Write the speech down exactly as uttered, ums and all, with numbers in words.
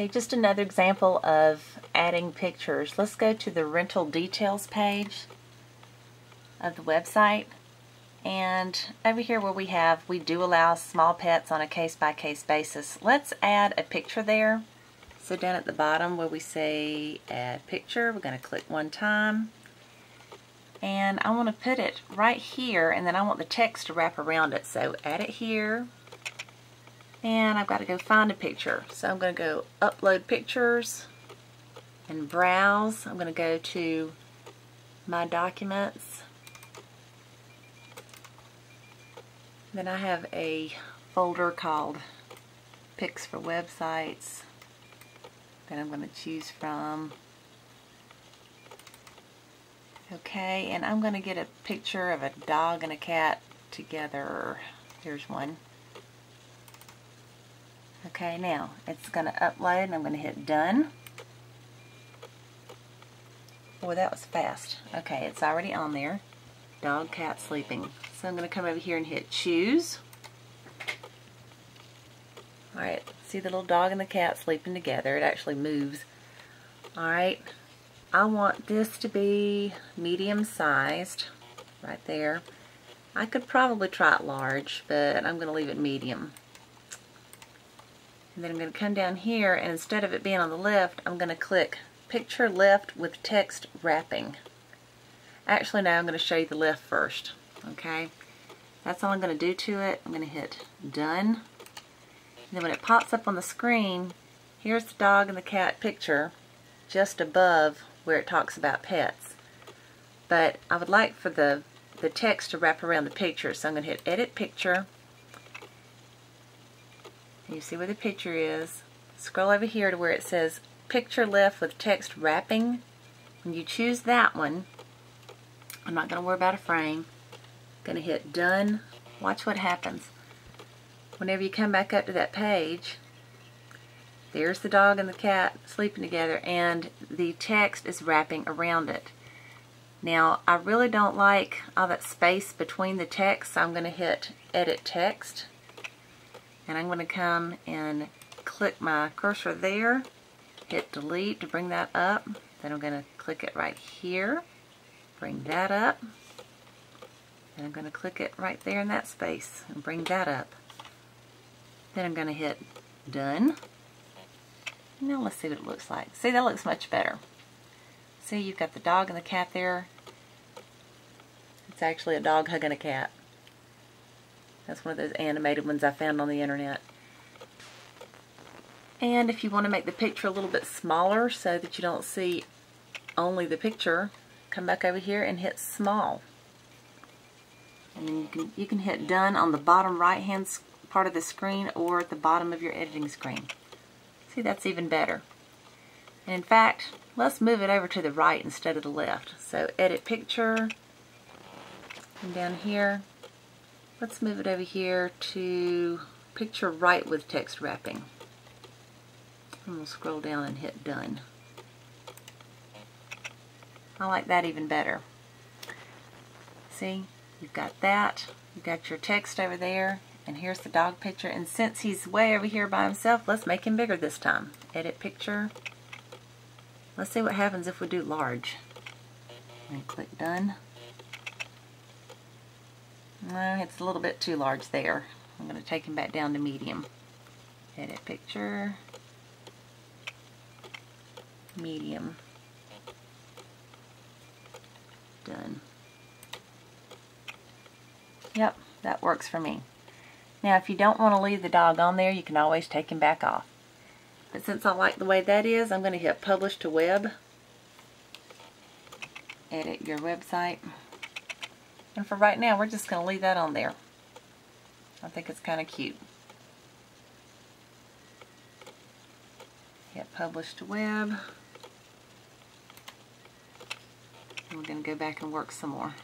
Okay, just another example of adding pictures. Let's go to the rental details page of the website. And over here where we have, we do allow small pets on a case-by-case basis. Let's add a picture there. So down at the bottom where we say add picture, we're going to click one time. And I want to put it right here, and then I want the text to wrap around it. So add it here. And I've got to go find a picture. So I'm going to go upload pictures and browse. I'm going to go to my documents. Then I have a folder called Pics for Websites that I'm going to choose from. Okay, and I'm going to get a picture of a dog and a cat together. Here's one. Okay, now it's going to upload and I'm going to hit done. Boy, that was fast. Okay, it's already on there. Dog, cat, sleeping. So I'm going to come over here and hit choose. Alright, see the little dog and the cat sleeping together. It actually moves. Alright, I want this to be medium sized, right there. I could probably try it large, but I'm going to leave it medium. And then I'm going to come down here, and instead of it being on the left, I'm going to click picture left with text wrapping. Actually, now I'm going to show you the left first. Okay, that's all I'm going to do to it. I'm going to hit done. And then when it pops up on the screen, here's the dog and the cat picture just above where it talks about pets. But I would like for the, the text to wrap around the picture. So I'm going to hit edit picture. And you see where the picture is. Scroll over here to where it says picture left with text wrapping. When you choose that one, I'm not going to worry about a frame. I'm going to hit done. Watch what happens. Whenever you come back up to that page, there's the dog and the cat sleeping together, and the text is wrapping around it. Now, I really don't like all that space between the text, so I'm going to hit edit text. And I'm going to come and click my cursor there, hit delete to bring that up. Then I'm going to click it right here, bring that up. And I'm going to click it right there in that space and bring that up. Then I'm going to hit done. Now let's see what it looks like. See, that looks much better. See, you've got the dog and the cat there. It's actually a dog hugging a cat. That's one of those animated ones I found on the internet. And if you want to make the picture a little bit smaller so that you don't see only the picture, come back over here and hit small. And then you can, you can hit done on the bottom right hand part of the screen or at the bottom of your editing screen. See, that's even better. And in fact, let's move it over to the right instead of the left. So edit picture, and down here, let's move it over here to picture right with text wrapping. And we'll scroll down and hit done. I like that even better. See, you've got that, you've got your text over there, and here's the dog picture. And since he's way over here by himself, let's make him bigger this time. Edit picture. Let's see what happens if we do large. And click done. No, it's a little bit too large there. I'm going to take him back down to medium. Edit picture. Medium. Done. Yep, that works for me. Now, if you don't want to leave the dog on there, you can always take him back off. But since I like the way that is, I'm going to hit Publish to Web. Edit your website. And for right now, we're just going to leave that on there. I think it's kind of cute. Hit Publish to Web. And we're going to go back and work some more.